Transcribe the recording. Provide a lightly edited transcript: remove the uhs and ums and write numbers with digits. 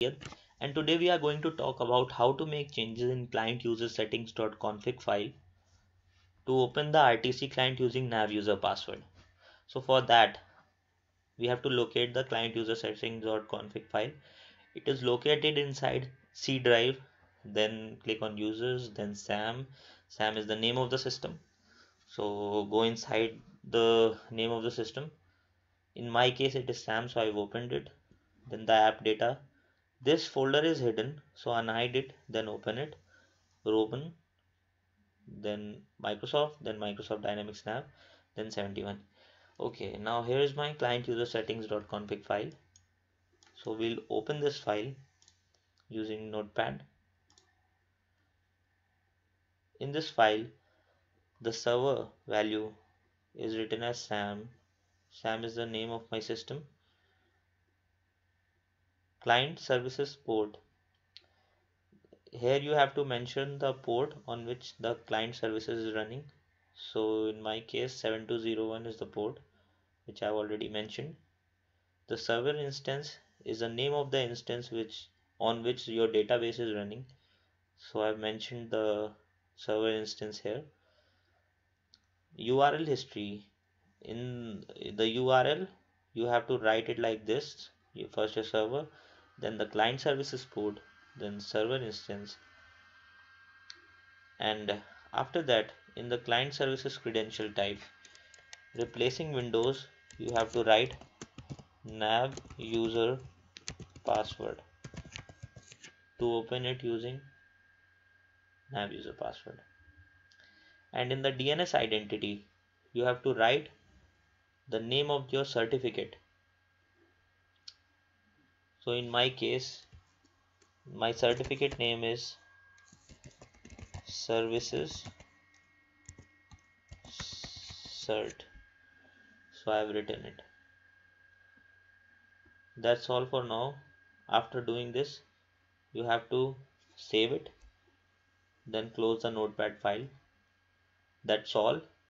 Here, and today we are going to talk about how to make changes in client user settings.config file to open the RTC client using nav user password. So for that we have to locate the client user settings.config file. It is located inside C drive, then click on users, then SAM. SAM is the name of the system, so go inside the name of the system. In my case it is SAM, so I've opened it. Then the app data. This folder is hidden, so unhide it, then open it, open, then Microsoft Dynamics NAV, then 71. Okay, now here is my client user settings.config file. So we'll open this file using Notepad. In this file, the server value is written as SAM. SAM is the name of my system. Client services port, here you have to mention the port on which the client services is running. So in my case 7201 is the port which I've already mentioned. The server instance is the name of the instance on which your database is running, so I've mentioned the server instance here. URL history, in the URL you have to write it like this: first your server, then the client services port, then server instance, and after that in the client services credential type, replacing Windows, you have to write nav user password to open it using nav user password. And in the DNS identity you have to write the name of your certificate. So in my case, my certificate name is services cert, so I have written it. That's all for now. After doing this, you have to save it, then close the Notepad file. That's all.